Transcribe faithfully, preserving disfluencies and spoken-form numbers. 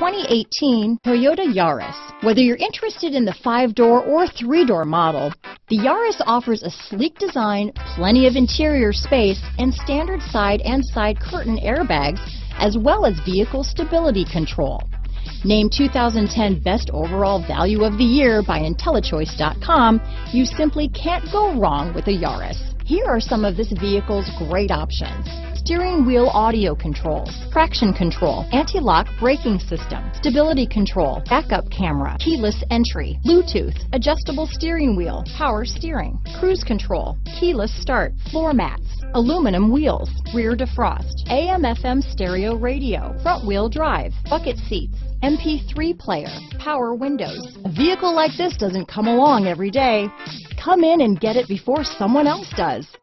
twenty eighteen Toyota Yaris. Whether you're interested in the five-door or three-door model, the Yaris offers a sleek design, plenty of interior space, and standard side and side curtain airbags, as well as vehicle stability control. Named two thousand ten Best Overall Value of the Year by IntelliChoice dot com, you simply can't go wrong with a Yaris. Here are some of this vehicle's great options: steering wheel audio controls, traction control, anti-lock braking system, stability control, backup camera, keyless entry, Bluetooth, adjustable steering wheel, power steering, cruise control, keyless start, floor mats, aluminum wheels, rear defrost, A M F M stereo radio, front wheel drive, bucket seats, M P three player, power windows. A vehicle like this doesn't come along every day. Come in and get it before someone else does.